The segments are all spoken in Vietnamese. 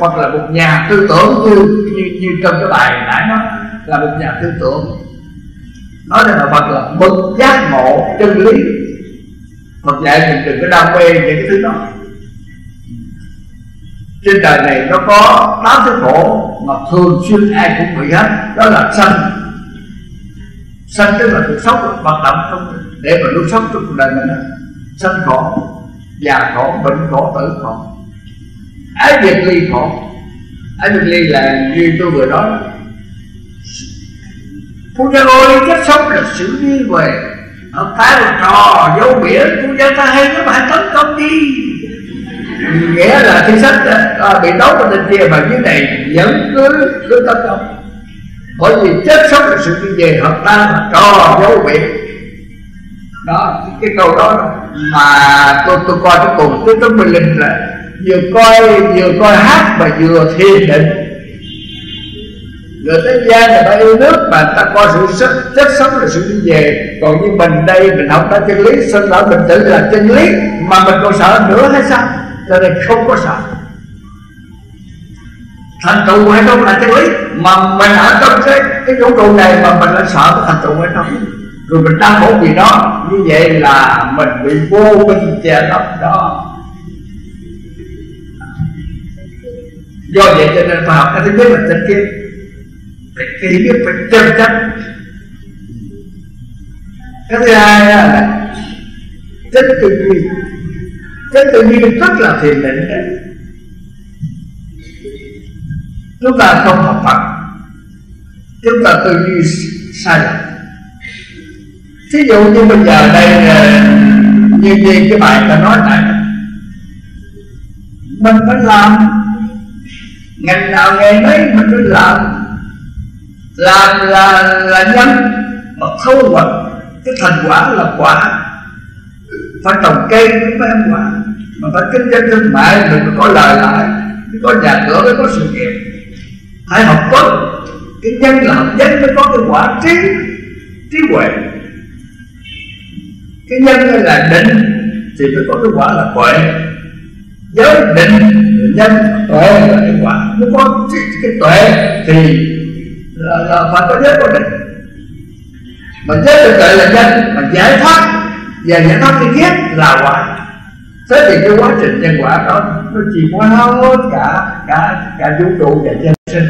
Phật là một nhà tư tưởng, như trong cái bài nãy nó là một nhà tư tưởng. Nói rằng là Phật là bậc giác ngộ chân lý. Phật dạy mình đừng có đam mê những cái thứ đó. Trên đời này nó có 8 cái khổ mà thường xuyên ai cũng bị hết. Đó là sanh. Sanh tức là cuộc sống hoạt động trong, để mà luôn sống trong cuộc đời mình. Sanh khổ, già khổ, bệnh khổ, tử khổ, ái biệt ly khổ. Ái biệt ly là như tôi vừa nói, Phu Nhân ơi, chết sống là xử đi về. Ông Thái là trò, dấu biển, Phu Nhân ta hay lắm, hãy tấn công đi. Nghĩa là thi sách bị đấu vào tình kia mà dưới này vẫn cứ tấn công. Bởi vì chết sống là sự đi về, hợp ta là trò, dấu biển. Đó, cái câu đó mà tôi coi cái cùng Tứ Tấn Minh Linh là vừa coi hát mà vừa thiền định. Người thế gian là ta yêu nước mà ta coi sự chết sống là sự đi về. Còn như mình đây, mình học ra chân lý, sinh lão bệnh tử là chân lý mà mình còn sợ nữa hay sao? Cho nên không có sợ. Thành tựu hay không là chân lý, mà mình ở trong cái vũ trụ này mà mình lại sợ cái thành tựu hay không, rồi mình đang khổ vì nó, như vậy là mình bị vô minh che lấp đó. Do vậy cho nên phải học cái thứ nhất là chánh kiến, cái thứ nhất phải chân chánh. Cái thứ hai là chánh tư duy. Chánh tư duy rất là thiền định đấy. Chúng ta không học Phật, chúng ta tư duy sai lầm. Thí dụ như bây giờ đây như vậy, cái bài ta nói này, mình phải làm ngành nào nghề đấy, mình phải làm là nhân, mà thu hoạch cái thành quả là quả. Phải trồng cây mới có ăn quả, mà phải kinh doanh thương mại mình mới có lời lại, mới có nhà cửa, mới có sự nghiệp. Phải học vấn, cái nhân là học vấn mới có cái quả trí huệ. Cái nhân là định thì mới có cái quả là tuệ. Giới định, nhân, tuệ là cái quả. Nếu có cái tuệ thì là phải có giới có định. Mà giới được tuệ là nhân, mà giải thoát, và giải thoát cái thiết là quả. Thế thì cái quá trình nhân quả đó nó chỉ có hết cả vũ trụ và nhân sinh.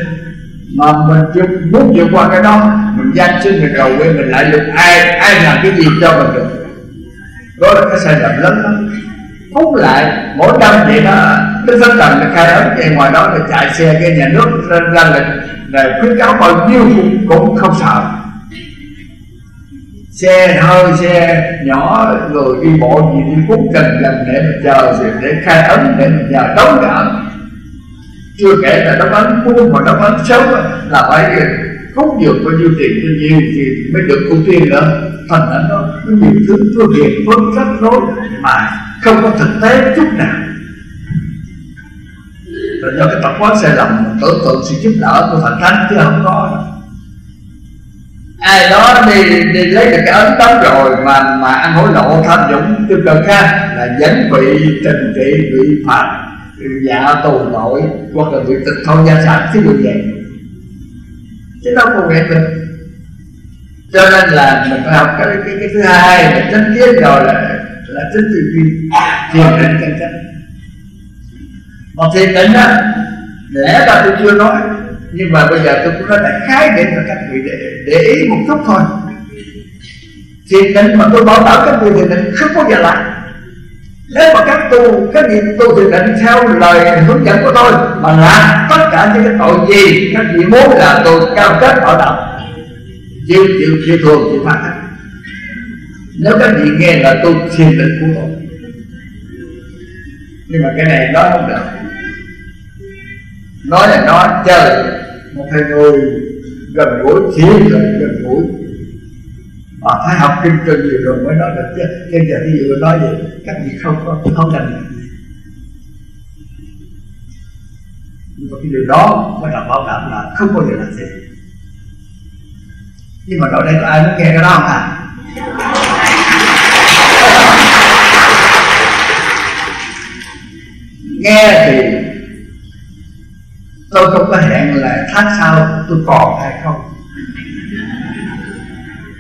Mà mình muốn vượt qua cái đó, mình danh sinh, mình cầu quên, mình lại dục ai làm cái gì cho mình được. Đó là cái sai lầm lớn lắm. Phút lại mỗi năm vậy đó, Đức Thánh Trần là khai ấn về ngoài đó là chạy xe cái nhà nước ra là khuyến cáo bao nhiêu cũng không sợ. Xe hơi, xe nhỏ, người đi bộ gì đi phút trình làm để mình chờ gì, để khai ấn, để mình nhờ đóng cái ấn. Chưa kể là đóng ấn buông và đóng ấn sớm là phải khúc dược bao nhiêu tiền cho nhiều thì mới được ưu tiên nữa. Thành ảnh đó nó nhiều thứ thua việc phân rắc rối mà không có thực tế chút nào, là do cái tập quán sai lầm tưởng tượng sự giúp đỡ của Phật Thánh chứ không có. Ai đó đi lấy được cái ấn tấm rồi mà ăn hối lộ tham nhũng tiêu cực ha, là vẫn bị trừng trị, bị phạt dạ tù tội, hoặc là bị tịch thu gia sản chứ được vậy. Chứ đâu còn nghệ tình. Cho nên là mình phải học cái thứ hai là chánh kiến, rồi là chánh tư duy, thiền định chân chánh. Mà thiền định á, lẽ ra tôi chưa nói, nhưng mà bây giờ tôi cũng nói đại khái để cho các vị để ý một chút thôi. Thiền định mà tôi bảo đảm các vị thiền định không bao giờ lại. Nếu mà các vị tu thiền định theo lời hướng dẫn của tôi mà làm tất cả những cái tội gì các vị muốn là tôi cam kết bảo đảm. Chịu thường chịu phạt. Nếu các vị nghe là tôi thiền định của tôi. Nhưng mà cái này nói không được. Nói là nói chơi. Một thầy người gần gũi, thiền định gần gũi, mà phải học kinh trừ nhiều rồi mới nói được chứ. Bây giờ ví dụ nói vậy các vị không đành. Nhưng mà cái điều đó mới là bảo đảm là không bao giờ là gì. Nhưng mà ở đây có ai muốn nghe cái đó không ạ? Nghe thì Tôi không có hẹn là tháng sau tôi còn hay không.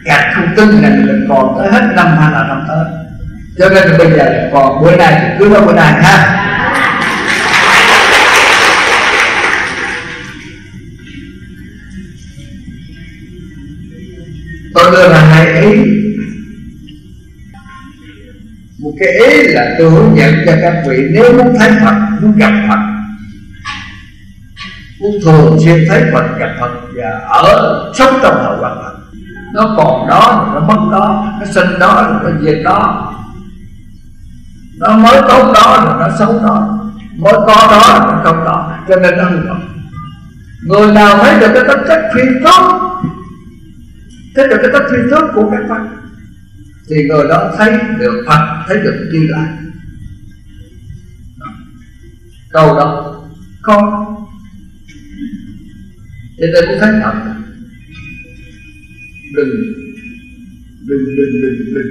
Gạt không tin là mình còn tới hết năm hay là năm tới. Cho nên là bây giờ là còn bữa nay thì cứ nói bữa nay ha. Tôi đưa ra hai ý. Một cái ý là tôi hướng dẫn cho các vị nếu muốn thấy Phật, muốn gặp Phật, muốn thường xuyên thấy Phật, gặp Phật và ở sống trong hậu quả Phật. Nó còn đó, nó mất đó, nó sinh đó, nó diệt đó, nó mới tốt đó, nó xấu đó, mới có đó, nó không đó, cho nên nó hư vọng. Người nào thấy được cái tính chất phi tốt, thấy được cái tính phi tốt của các Phật, thì người đó thấy được Phật, thấy được Như Lai. Câu đó con thế nên cũng thấy thật. Đừng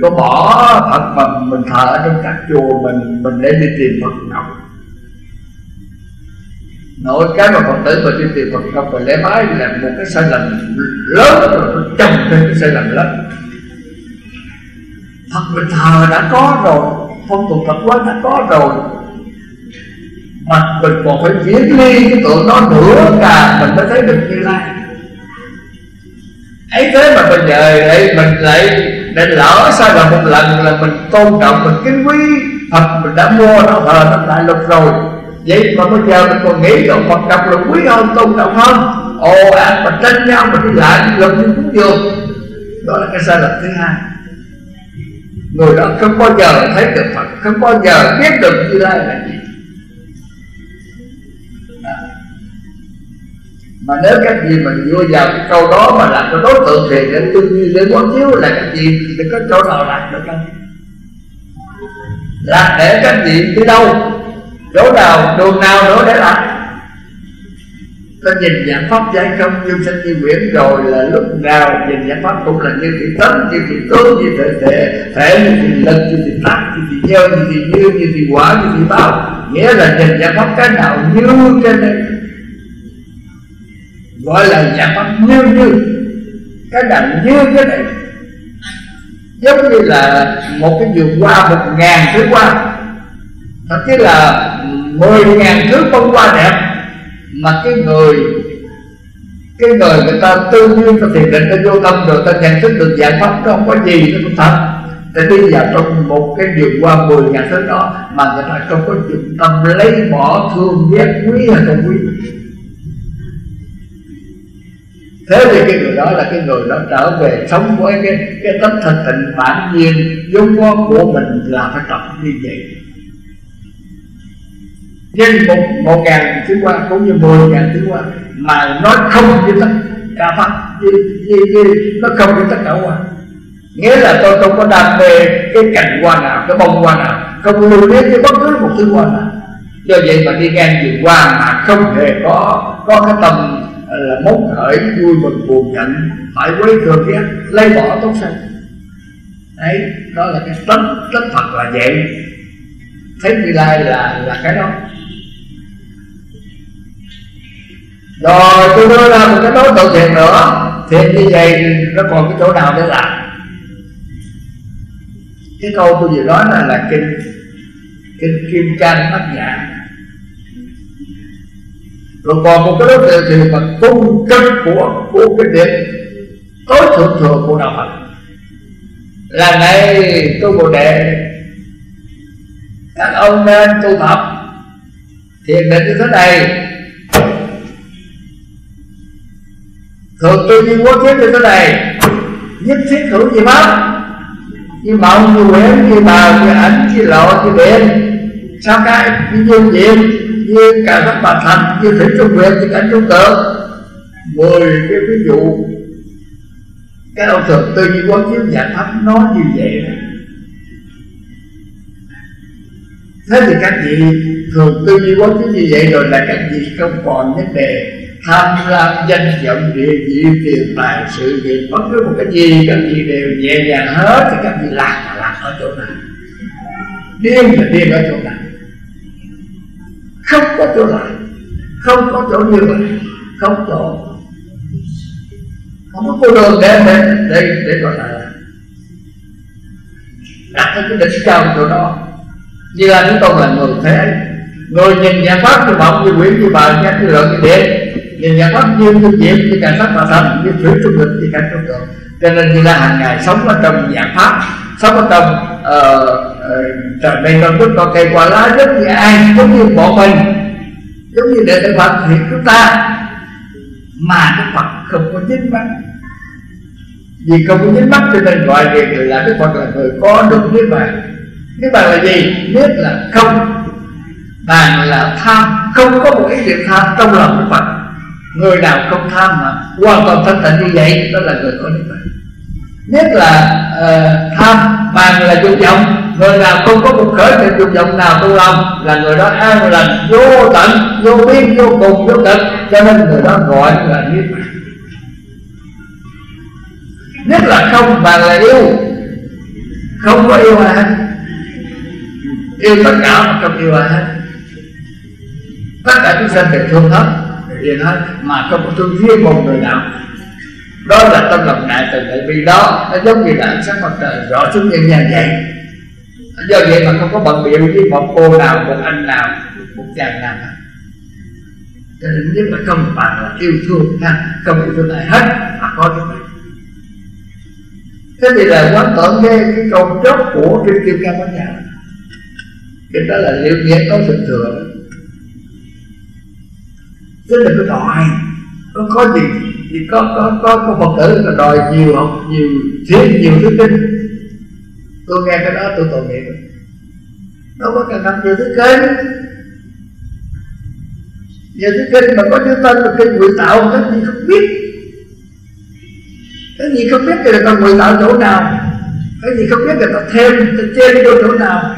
có bỏ Phật mà mình thờ ở trong các chùa mình để đi tìm Phật học. Nói cái mà Phật tử mình đi tìm Phật học và lẽ mái là một cái sai lầm lớn, trồng lên cái sai lầm lớn. Phật mình thờ đã có rồi, phong tục Phật quán đã có rồi, mà mình còn phải viễn ly cái tượng nó nữa cả mình mới thấy được Như Lai ấy. Thế mà mình về mình lại để lỡ sai lầm một lần là mình tôn trọng, mình kính quý Phật, mình đã mua nó thờ nó lại lục rồi, vậy mà bây giờ mình còn nghĩ rằng Phật đọc là quý hơn, tôn trọng hơn, ồ ạt mình tranh nhau, mình đi lại đi lục cũng dường. Đó là cái sai lầm thứ hai. Người đó không bao giờ thấy được Phật, không bao giờ biết được Như Lai là gì. Mà nếu các gì mình vô vào cái câu đó mà làm cho đối tượng thì để tư duy, để quán chiếu là các gì thì có chỗ nào lạc được không? Lạc để các gì đi đâu, chỗ nào, đường nào nữa để lạc. Ta nhìn giảng pháp giải công như sanh như quyển rồi là lúc nào nhìn giảng pháp cũng là như thị tánh, như thị tướng, như thể thể, như thị lực, như thị tắc, như thị nhân, như thị như, như thị quả, như thị báo. Nghĩa là nhìn giảng pháp cái nào như trên đây gọi là giảng pháp như cái đặng như cái này, giống như là một cái vườn hoa 1000 thứ hoa, thậm chí là 10.000 thứ bông hoa đẹp, mà cái người người ta tư duy, ta thiền định, ta vô tâm rồi ta nhận thức được giải pháp nó không có gì, nó không thật. Để đi vào trong một cái vườn hoa 10.000 thứ đó mà người ta không có dụng tâm lấy bỏ thương ghét quý hay không quý. Thế thì cái người đó là cái người đó trở về sống với cái tánh thật tình bản nhiên vốn có của mình, là phải tập như vậy. Nhưng 1.000 thứ qua cũng như 10.000 thứ qua mà nó không như tất cả pháp, nó không như tất cả hoa. Nghĩa là tôi không có đam mê cái cành hoa nào, cái bông hoa nào, không lưu ý cái bất cứ một thứ hoa nào. Do vậy mà đi ngang vườn hoa mà không hề có cái tầm là mong khởi vui mừng buồn giận, phải quấy thường ghét, lấy bỏ tốt xanh. Đấy, đó là cái tánh Phật là vậy. Thấy Như Lai là cái đó. Rồi tôi đưa ra một cái đối tượng thiền nữa, thiền như vậy nó còn cái chỗ nào để làm. Cái câu tôi vừa nói là kinh Kim Cang Bát Nhã. Rồi còn một cái đối tượng thì mà cung cấp của cái điểm tối thượng thừa của đạo Phật là này tôi Bồ Đề, các ông nên tu tập thiền định như thế này, thường tư duy quán chiếu như thế này, nhất thiết hữu gì pháp, như mộng, như huyễn, như bào, như ảnh, như lộ, như điện, sao cái, như vô diện, như cả các bà thành, như thủy trung nguyện, như cảnh trung tượng. 10 cái ví dụ cái ông thường tư duy quán chiếu giải pháp nó như vậy. Thế thì các vị thường tư duy quán chiếu như vậy rồi là các vị không còn vấn đề tham lam danh vọng địa vị tiền tài sự nghiệp, bất cứ một cái gì các vị đều nhẹ nhàng hết. Thì các vị lạc là lạc ở chỗ này, điên là điên ở chỗ này, không có chỗ lại, không có chỗ như vậy, không chỗ, không có con đường để gọi là đặt cái đỉnh cao chỗ đó. Như là chúng tôi là người thế, người nhìn nhà Pháp như Bổng, như Nguyễn, như Bà, như Thư Lượng, như Điện, nhìn nhà Pháp như Thư Diệm, như Cảnh Sát Bà Thành, như Thủy Trung Định, như Cảnh Trung Tượng. Cho nên như là hàng ngày sống ở trong nhà Pháp, sống ở trong trời mây non nước có cây quả lá, rất như ai, giống như bọn mình, giống như đệ tử Phật hiện chúng ta, mà Đức Phật không có dính mắc. Vì không có dính mắc cho nên gọi về người là Đức Phật là người có được niết bàn. Niết bàn là gì? Niết là không, bàn là tham, không có một cái việc tham trong lòng Đức Phật. Người nào không tham mà hoàn toàn thanh tịnh như vậy đó là người có niết bàn. Nhất là tham, bàn là dục vọng. Người nào không có một khởi niệm dục vọng nào trong lòng là người đó an lành vô tận, vô biên, vô cùng, vô tận. Cho nên người đó gọi là niết bàn. Nhất là không, bàn là yêu, không có yêu ai, yêu tất cả mà không yêu ai, tất cả chúng sanh đều thương hết, đều yêu hết mà không có thương riêng một người nào. Đó là tâm lòng đại từ đại bi, đó nó giống như là ánh sáng mặt trời rõ xuống nhân gian vậy. Do vậy mà không có bận biểu với một cô nào, một anh nào, một chàng nào. Cho nên nếu mà không bạn là yêu thương ha, không yêu thương ai hết mà có được. Thế thì là quán tưởng cái câu chốt của Kim Cang Bát Nhã, thì đó là liệu nghĩa có sự thừa, chứ đừng có đòi có gì. Thì có Phật tử là đòi nhiều, học nhiều, thiết nhiều thứ kinh. Tôi nghe cái đó tôi tội nghiệp. Đâu có cần học nhiều thứ kinh. Nhiều thứ kinh mà có những tên là kinh ngụy tạo, cái gì không biết. Cái gì không biết thì người ta ngụy tạo chỗ nào, cái gì không biết người ta thêm, người ta thêm vô chỗ nào.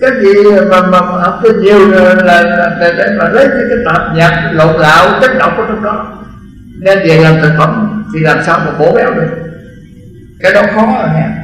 Cái gì mà học cho nhiều là để mà lấy cái tạp nhạc lộn lạo, chất độc ở trong đó. Nên về làm thực phẩm thì làm sao mà bổ béo được? Cái đó khó rồi nha.